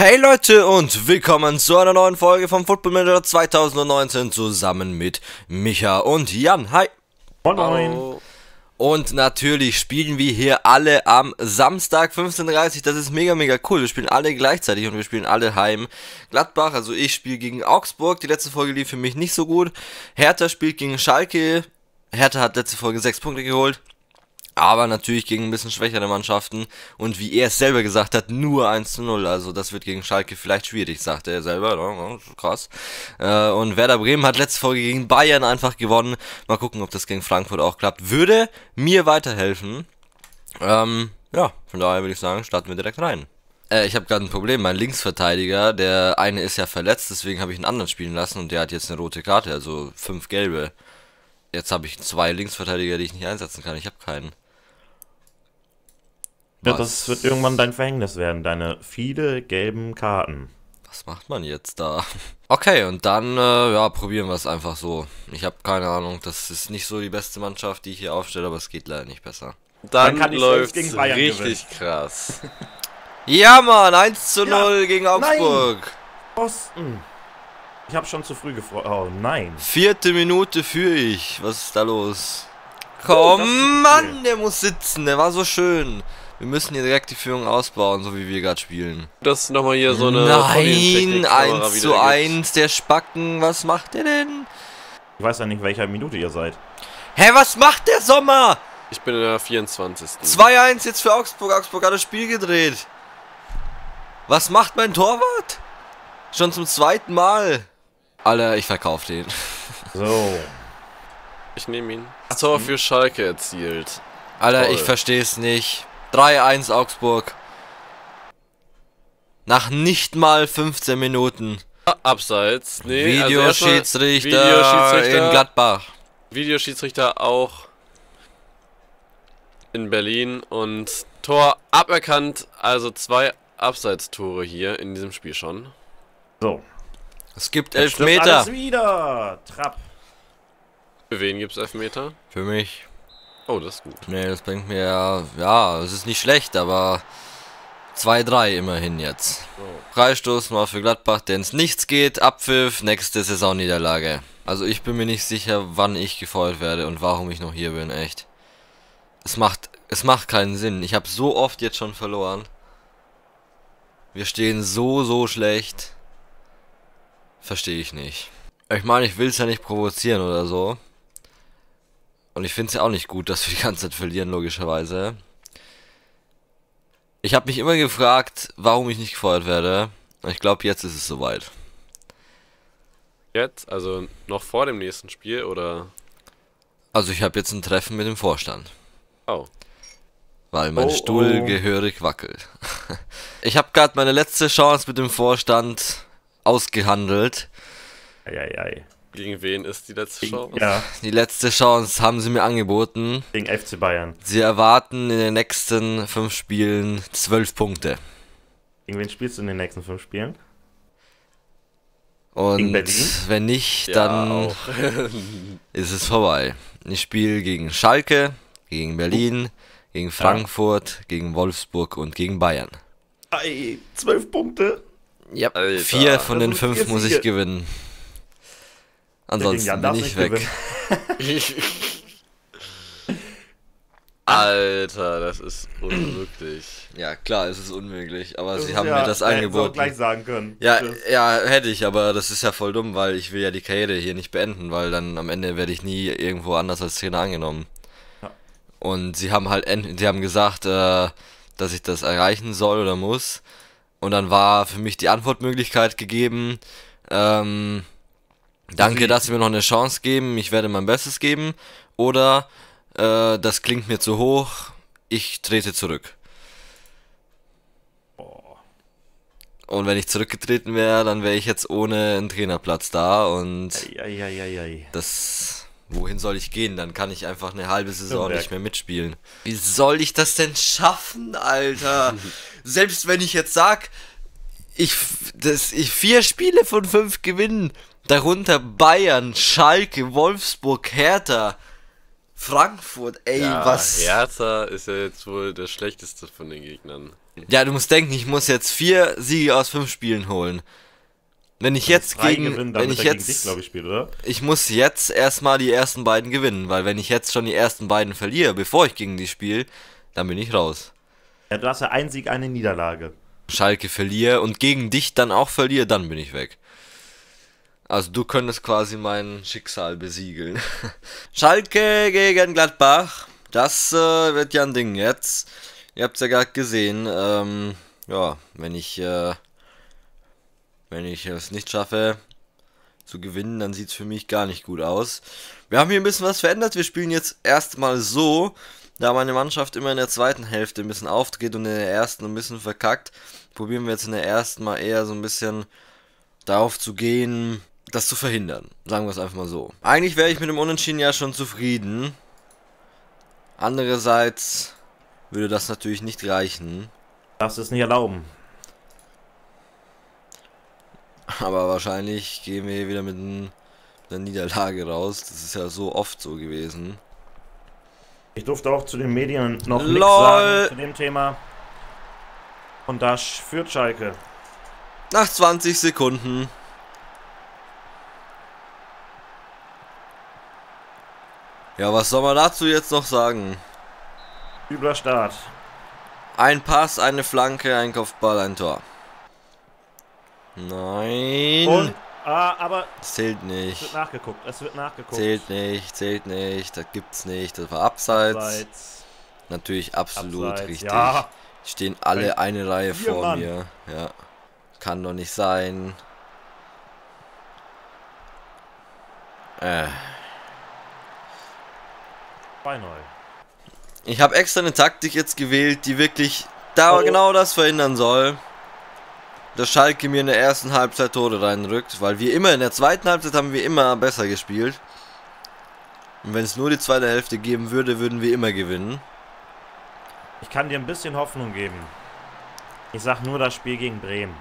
Hey Leute und willkommen zu einer neuen Folge von Football Manager 2019 zusammen mit Micha und Jan. Hi! Moin! Und natürlich spielen wir hier alle am Samstag 15:30 Uhr. Das ist mega, mega cool. Wir spielen alle gleichzeitig und wir spielen alle heim. Gladbach, also ich spiele gegen Augsburg. Die letzte Folge lief für mich nicht so gut. Hertha spielt gegen Schalke. Hertha hat letzte Folge 6 Punkte geholt. Aber natürlich gegen ein bisschen schwächere Mannschaften und wie er es selber gesagt hat, nur 1:0, also das wird gegen Schalke vielleicht schwierig, sagte er selber, krass. Und Werder Bremen hat letzte Folge gegen Bayern einfach gewonnen, mal gucken, ob das gegen Frankfurt auch klappt, würde mir weiterhelfen. Ja, von daher würde ich sagen, starten wir direkt rein. Ich habe gerade ein Problem, mein Linksverteidiger, der eine ist ja verletzt, deswegen habe ich einen anderen spielen lassen und der hat jetzt eine rote Karte, also 5 gelbe. Jetzt habe ich 2 Linksverteidiger, die ich nicht einsetzen kann, ich habe keinen. Ja, das wird irgendwann dein Verhängnis werden, deine viele gelben Karten. Was macht man jetzt da? Okay, und dann ja, probieren wir es einfach so. Ich habe keine Ahnung, das ist nicht so die beste Mannschaft, die ich hier aufstelle, aber es geht leider nicht besser. Dann läuft's gegen Bayern richtig gewinnen. Krass. Ja, Mann, 1:0 ja, gegen Augsburg. Osten. Ich habe schon zu früh gefreut. Oh, nein. 4. Minute führe ich. Was ist da los? Komm, oh, Mann, der muss sitzen, der war so schön. Wir müssen hier direkt die Führung ausbauen, so wie wir gerade spielen. Das ist nochmal hier so eine... Nein, 1:1, der Spacken, was macht der denn? Ich weiß ja nicht, welcher Minute ihr seid. Hä, was macht der Sommer? Ich bin in der 24. 2:1 jetzt für Augsburg, Augsburg hat das Spiel gedreht. Was macht mein Torwart? Schon zum 2. Mal. Alter, ich verkaufe den. So. Ich nehme ihn. Tor für Schalke erzielt. Alter, toll. Ich verstehe es nicht. 3:1 Augsburg. Nach nicht mal 15 Minuten. Abseits. Nee, Videoschiedsrichter, also in Gladbach. Videoschiedsrichter auch in Berlin und Tor aberkannt. Also 2 Abseitstore hier in diesem Spiel schon. So. Es gibt Elfmeter. Alles wieder. Trapp. Für wen gibt's Elfmeter? Für mich. Oh, das ist gut. Nee, das bringt mir ja, es ist nicht schlecht, aber 2:3 immerhin jetzt. Oh. Freistoß mal für Gladbach, denn es nichts geht. Abpfiff, nächste Saisonniederlage. Also ich bin mir nicht sicher, wann ich gefeuert werde und warum ich noch hier bin, echt. Es macht keinen Sinn. Ich habe so oft jetzt schon verloren. Wir stehen so schlecht. Verstehe ich nicht. Ich meine, ich will es ja nicht provozieren oder so. Und ich finde es ja auch nicht gut, dass wir die ganze Zeit verlieren, logischerweise. Ich habe mich immer gefragt, warum ich nicht gefeuert werde. Und ich glaube, jetzt ist es soweit. Jetzt? Also noch vor dem nächsten Spiel, oder? Also ich habe jetzt ein Treffen mit dem Vorstand. Oh. Weil mein Stuhl gehörig wackelt. Ich habe gerade meine letzte Chance mit dem Vorstand ausgehandelt. Eieiei. Gegen wen ist die letzte Chance? Ja. Die letzte Chance haben sie mir angeboten. Gegen FC Bayern. Sie erwarten in den nächsten 5 Spielen 12 Punkte. Gegen wen spielst du in den nächsten 5 Spielen? Und gegen Berlin? Wenn nicht, dann ja, ist es vorbei. Ich spiele gegen Schalke, gegen Berlin, gegen Frankfurt, gegen Wolfsburg und gegen Bayern. Ei, 12 Punkte? Ja, Alter. 4 von den 5 muss ich gewinnen. Ansonsten bin ich weg. Alter, das ist unmöglich. Ja, klar, es ist unmöglich, aber sie haben mir das angeboten. Gleich sagen können. Ja, hätte ich, aber das ist ja voll dumm, weil ich will ja die Karriere hier nicht beenden, weil dann am Ende werde ich nie irgendwo anders als Trainer angenommen. Ja. Und sie haben halt, gesagt, dass ich das erreichen soll oder muss. Und dann war für mich die Antwortmöglichkeit gegeben, danke, dass Sie mir noch eine Chance geben, ich werde mein Bestes geben. Oder, das klingt mir zu hoch, ich trete zurück. Und wenn ich zurückgetreten wäre, dann wäre ich jetzt ohne einen Trainerplatz da und das, wohin soll ich gehen? Dann kann ich einfach eine halbe Saison nicht mehr mitspielen. Wie soll ich das denn schaffen, Alter? Selbst wenn ich jetzt sag, ich 4 Spiele von 5 gewinnen, darunter Bayern, Schalke, Wolfsburg, Hertha, Frankfurt, ey, ja, was? Hertha ist ja jetzt wohl der schlechteste von den Gegnern. Ja, du musst denken, ich muss jetzt 4 Siege aus 5 Spielen holen. Wenn ich jetzt gegen... Wenn ich jetzt, gegen dich, glaube ich, spiele, oder? Ich muss jetzt erstmal die ersten beiden gewinnen, weil wenn ich jetzt schon die ersten beiden verliere, bevor ich gegen die spiele, dann bin ich raus. Ja, du hast ja 1 Sieg, 1 Niederlage. Schalke verliere und gegen dich dann auch verliere, dann bin ich weg. Also du könntest quasi mein Schicksal besiegeln. Schalke gegen Gladbach. Das wird ja ein Ding jetzt. Ihr habt es ja gerade gesehen. Ja, wenn ich es nicht schaffe zu gewinnen, dann sieht es für mich gar nicht gut aus. Wir haben hier ein bisschen was verändert. Wir spielen jetzt erstmal so, da meine Mannschaft immer in der zweiten Hälfte ein bisschen aufgeht und in der ersten ein bisschen verkackt. Probieren wir jetzt in der ersten mal eher so ein bisschen darauf zu gehen, das zu verhindern. Sagen wir es einfach mal so. Eigentlich wäre ich mit dem Unentschieden ja schon zufrieden. Andererseits würde das natürlich nicht reichen. Darfst du es nicht erlauben. Aber wahrscheinlich gehen wir hier wieder mit einer Niederlage raus. Das ist ja so oft so gewesen. Ich durfte auch zu den Medien noch nichts sagen zu dem Thema. Und da führt Schalke. Nach 20 Sekunden. Ja, was soll man dazu jetzt noch sagen? Übler Start. Ein Pass, eine Flanke, ein Kopfball, ein Tor. Nein. Und, aber das zählt nicht. Es wird nachgeguckt. Zählt nicht. Das gibt's nicht. Das war abseits. Natürlich absolut abseits, richtig. Ja. Stehen alle eine Reihe vor mir. Ja. Kann doch nicht sein. Ich habe extra eine Taktik jetzt gewählt, die wirklich da genau das verhindern soll, dass Schalke mir in der ersten Halbzeit Tore reinrückt, weil wir immer in der zweiten Halbzeit haben wir immer besser gespielt. Und wenn es nur die zweite Hälfte geben würde, würden wir immer gewinnen. Ich kann dir ein bisschen Hoffnung geben. Ich sag nur das Spiel gegen Bremen.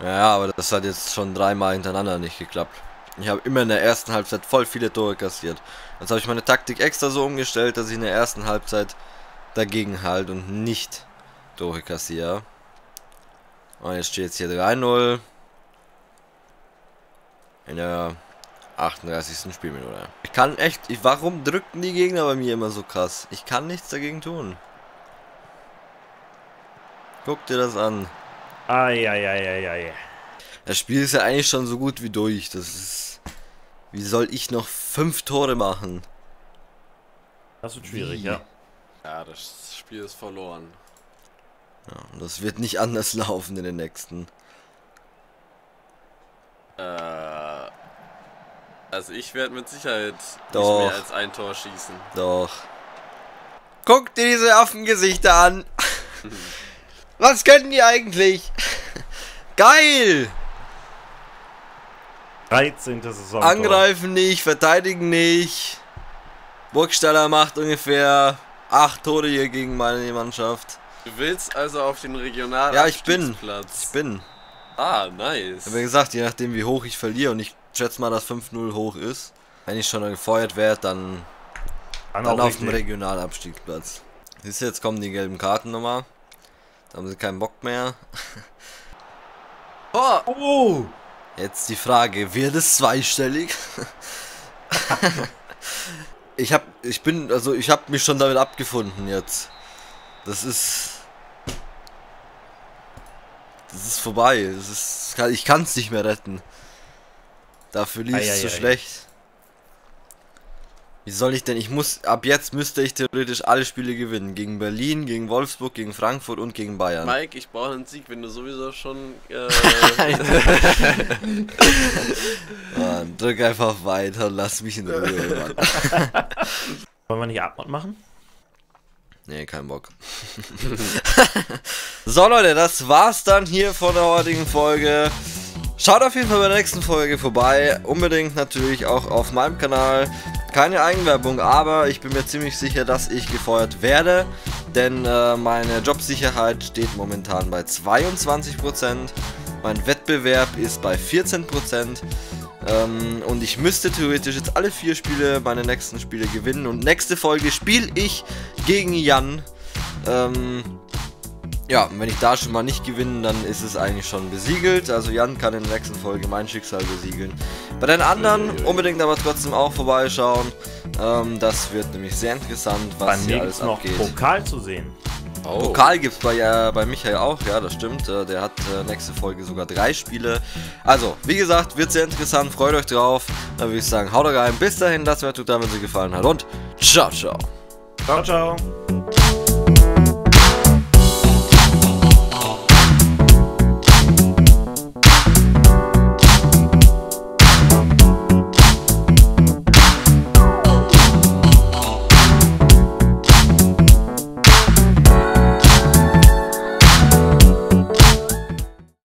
Ja, aber das hat jetzt schon 3-mal hintereinander nicht geklappt. Ich habe immer in der ersten Halbzeit voll viele Tore kassiert. Jetzt habe ich meine Taktik extra so umgestellt, dass ich in der ersten Halbzeit dagegen halte und nicht Tore kassiere. Und jetzt steht es hier 3-0. In der 38. Spielminute. Ich kann echt... Warum drücken die Gegner bei mir immer so krass? Ich kann nichts dagegen tun. Guck dir das an. Ai. Das Spiel ist ja eigentlich schon so gut wie durch. Das ist... Wie soll ich noch 5 Tore machen? Das wird schwierig, ja. Ja, das Spiel ist verloren. Ja, und das wird nicht anders laufen in den nächsten. Also ich werde mit Sicherheit nicht mehr als ein Tor schießen. Doch. Guck dir diese Affengesichter an. Was können die eigentlich? Geil! 13. Saison. Angreifen nicht, verteidigen nicht. Burgstaller macht ungefähr 8 Tore hier gegen meine Mannschaft. Du willst also auf den regionalen Abstiegsplatz? Ja, ich bin. Ah, nice. Aber wie gesagt, je nachdem wie hoch ich verliere, und ich schätze mal, dass 5-0 hoch ist. Wenn ich schon gefeuert werde, dann auf dem regionalen Abstiegsplatz. Siehst du, jetzt kommen die gelben Karten nochmal. Da haben sie keinen Bock mehr. Oh! Jetzt die Frage, wird es zweistellig? Ich hab mich schon damit abgefunden jetzt. Das ist vorbei. Ich kann es nicht mehr retten. Dafür lief es zu schlecht. Wie soll ich denn? Ab jetzt müsste ich theoretisch alle Spiele gewinnen. Gegen Berlin, gegen Wolfsburg, gegen Frankfurt und gegen Bayern. Mike, ich brauche einen Sieg, wenn du sowieso schon... Mann, drück einfach weiter, lass mich in Ruhe, Mann. Wollen wir nicht Abmord machen? Nee, kein Bock. So Leute, das war's dann hier von der heutigen Folge. Schaut auf jeden Fall bei der nächsten Folge vorbei. Unbedingt natürlich auch auf meinem Kanal. Keine Eigenwerbung, aber ich bin mir ziemlich sicher, dass ich gefeuert werde, denn meine Jobsicherheit steht momentan bei 22%, mein Wettbewerb ist bei 14% und ich müsste theoretisch jetzt alle 4 Spiele, meine nächsten Spiele gewinnen, und nächste Folge spiele ich gegen Jan. Ja, wenn ich da schon mal nicht gewinne, dann ist es eigentlich schon besiegelt. Also Jan kann in der nächsten Folge mein Schicksal besiegeln. Bei den anderen unbedingt aber trotzdem auch vorbeischauen. Das wird nämlich sehr interessant, was hier alles abgeht. Noch Pokal zu sehen. Oh. Pokal gibt es bei Michael auch, ja, das stimmt. Der hat nächste Folge sogar 3 Spiele. Also, wie gesagt, wird sehr interessant, freut euch drauf. Dann würde ich sagen, haut rein, bis dahin, lasst mir ein Like da, wenn es euch gefallen hat und ciao, ciao. Ciao, ciao.